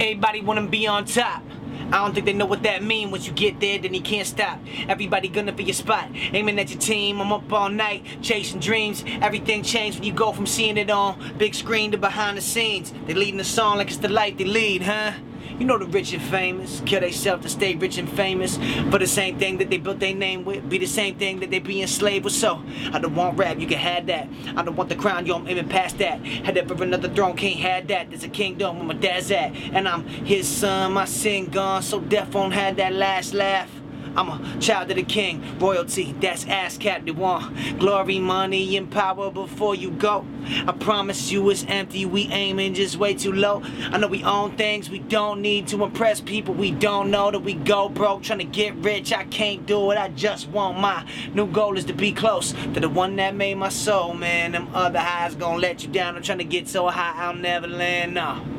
Everybody want to be on top. I don't think they know what that mean. Once you get there, then you can't stop. Everybody gonna be your spot, aiming at your team. I'm up all night, chasing dreams. Everything changed when you go from seeing it on big screen to behind the scenes. They leading the song like it's the life they lead, huh? You know the rich and famous kill theyself to stay rich and famous. For the same thing that they built their name with, be the same thing that they be enslaved with. So I don't want rap, you can have that. I don't want the crown, yo, I'm aiming past that. Head up for another throne, can't have that. There's a kingdom where my dad's at, and I'm his son, my sin gone. So death won't have that last laugh. I'm a child of the king, royalty, that's ASCAP they want. Glory, money, and power before you go. I promise you it's empty, we aiming just way too low. I know we own things, we don't need to impress people. We don't know that we go broke, trying to get rich, I can't do it, I just want my new goal is to be close to the one that made my soul, man. Them other highs gonna let you down, I'm trying to get so high I'll never land, no.